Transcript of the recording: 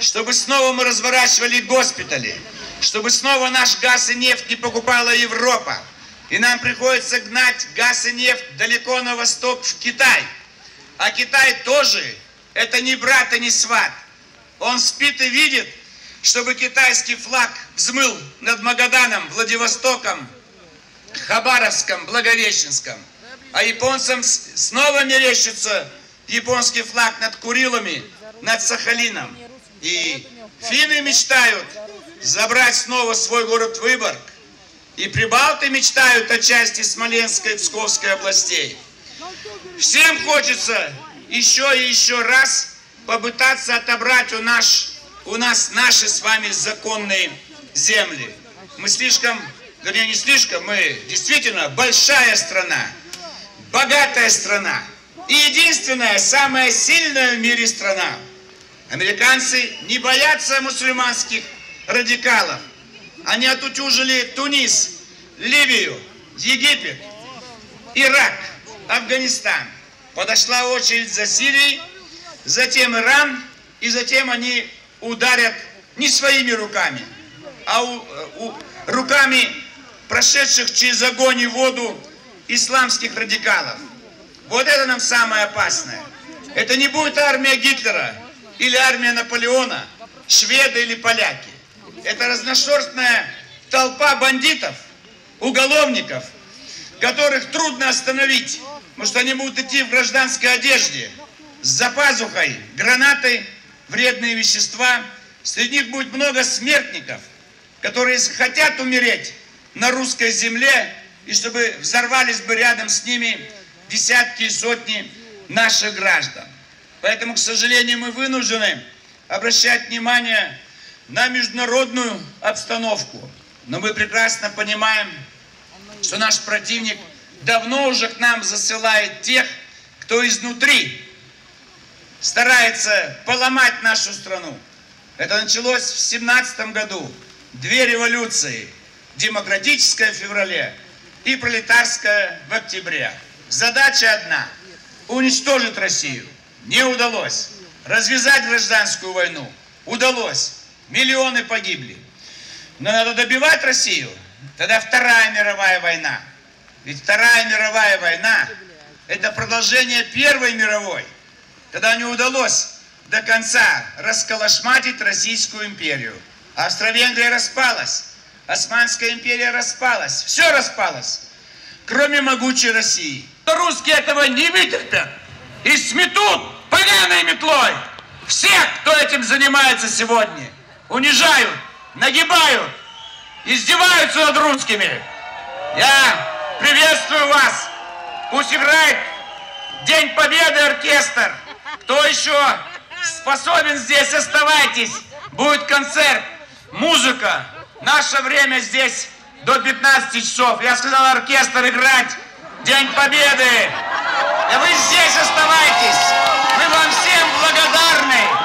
чтобы снова мы разворачивали госпитали, чтобы снова наш газ и нефть не покупала Европа. И нам приходится гнать газ и нефть далеко на восток, в Китай. А Китай тоже это ни брат и ни сват. Он спит и видит, чтобы китайский флаг взмыл над Магаданом, Владивостоком, Хабаровском, Благовещенском. А японцам снова мерещится японский флаг над Курилами, над Сахалином. И финны мечтают забрать снова свой город Выборг. И прибалты мечтают о части Смоленской и Псковской областей. Всем хочется еще и еще раз попытаться отобрать у нас наши с вами законные земли. Мы слишком, вернее не слишком, мы действительно большая страна, богатая страна и единственная, самая сильная в мире страна. Американцы не боятся мусульманских радикалов. Они отутюжили Тунис, Ливию, Египет, Ирак, Афганистан. Подошла очередь за Сирией, затем Иран, и затем они ударят не своими руками, а руками прошедших через огонь и воду исламских радикалов. Вот это нам самое опасное. Это не будет армия Гитлера или армия Наполеона, шведы или поляки. Это разношерстная толпа бандитов, уголовников, которых трудно остановить, потому что они будут идти в гражданской одежде, за пазухой, гранаты, вредные вещества. Среди них будет много смертников, которые хотят умереть на русской земле, и чтобы взорвались бы рядом с ними десятки и сотни наших граждан. Поэтому, к сожалению, мы вынуждены обращать внимание на международную обстановку. Но мы прекрасно понимаем, что наш противник давно уже к нам засылает тех, кто изнутри старается поломать нашу страну. Это началось в 1917 году. Две революции. Демократическая в феврале и пролетарская в октябре. Задача одна – уничтожить Россию. Не удалось. Развязать гражданскую войну. Удалось. Миллионы погибли. Но надо добивать Россию. Тогда Вторая мировая война. Ведь Вторая мировая война – это продолжение Первой мировой, когда не удалось до конца расколошматить Российскую империю. Австро-Венгрия распалась, Османская империя распалась, все распалось, кроме могучей России. Русские этого не вытерпят и сметут поганой метлой всех, кто этим занимается сегодня. Унижают, нагибают, издеваются над русскими. Я приветствую вас. Пусть играет День Победы оркестр. Кто еще способен здесь, оставайтесь. Будет концерт, музыка. Наше время здесь до 15 часов. Я сказал оркестр играть День Победы. Вы здесь оставайтесь. Мы вам всем благодарны.